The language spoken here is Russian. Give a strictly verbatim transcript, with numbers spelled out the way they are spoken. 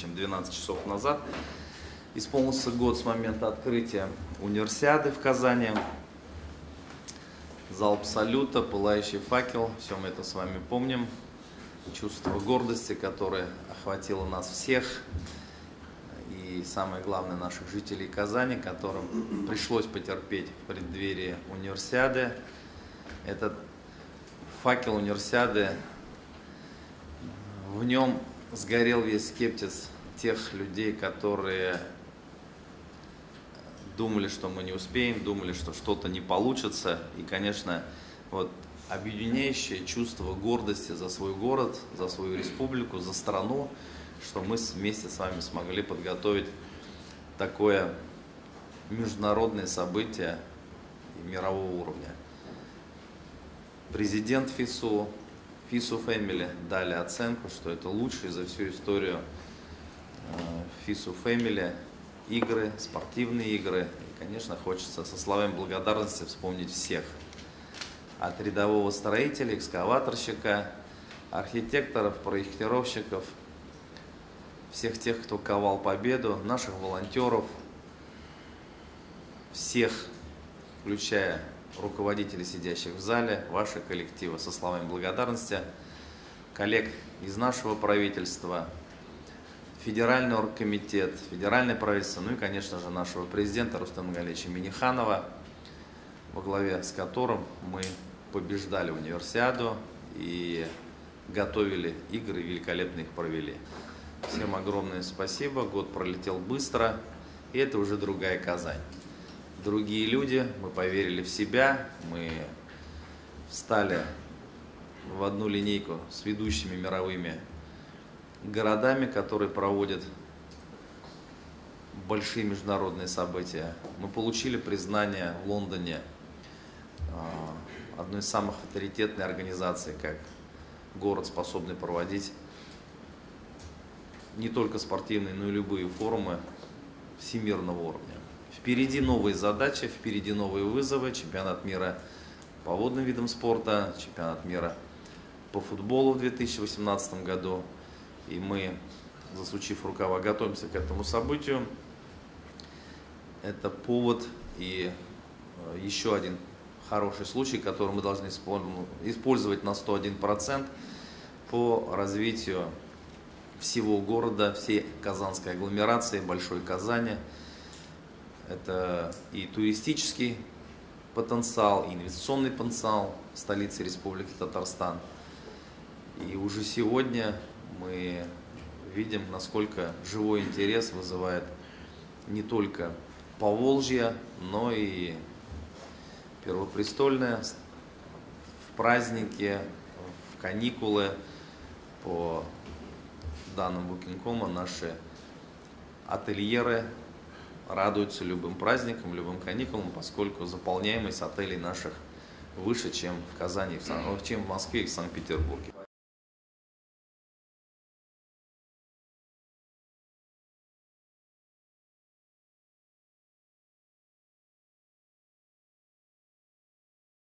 чем двенадцать часов назад. Исполнился год с момента открытия универсиады в Казани. Залп салюта, пылающий факел, все мы это с вами помним. Чувство гордости, которое охватило нас всех. И самое главное, наших жителей Казани, которым пришлось потерпеть в преддверии универсиады. Этот факел универсиады, в нем сгорел весь скептиз тех людей, которые думали, что мы не успеем, думали, что что-то не получится. И, конечно, вот объединяющее чувство гордости за свой город, за свою республику, за страну, что мы вместе с вами смогли подготовить такое международное событие мирового уровня. Президент ФИСУ, ФИСУ Фэмили дали оценку, что это лучшие за всю историю ФИСУ Фэмили игры, спортивные игры. И, конечно, хочется со словами благодарности вспомнить всех. От рядового строителя, экскаваторщика, архитекторов, проектировщиков, всех тех, кто ковал победу, наших волонтеров, всех, включая руководителей, сидящих в зале, ваши коллективы. Со словами благодарности коллег из нашего правительства, Федеральный оргкомитет, Федеральное правительство, ну и, конечно же, нашего президента Рустама Галимовича Минниханова, во главе с которым мы побеждали универсиаду и готовили игры, великолепно их провели. Всем огромное спасибо, год пролетел быстро, и это уже другая Казань. Другие люди, мы поверили в себя, мы встали в одну линейку с ведущими мировыми городами, которые проводят большие международные события. Мы получили признание в Лондоне одной из самых авторитетных организаций, как город, способный проводить не только спортивные, но и любые форумы всемирного уровня. Впереди новые задачи, впереди новые вызовы. Чемпионат мира по водным видам спорта, чемпионат мира по футболу в две тысячи восемнадцатом году. И мы, засучив рукава, готовимся к этому событию. Это повод и еще один хороший случай, который мы должны использовать на сто один процент по развитию всего города, всей казанской агломерации, Большой Казани. Это и туристический потенциал, и инвестиционный потенциал столицы Республики Татарстан. И уже сегодня мы видим, насколько живой интерес вызывает не только Поволжье, но и Первопрестольное в праздники, в каникулы. По данным букинг точка ком наши ательеры радуются любым праздникам, любым каникулам, поскольку заполняемость отелей наших выше, чем в Казани, чем в Москве и в Санкт-Петербурге.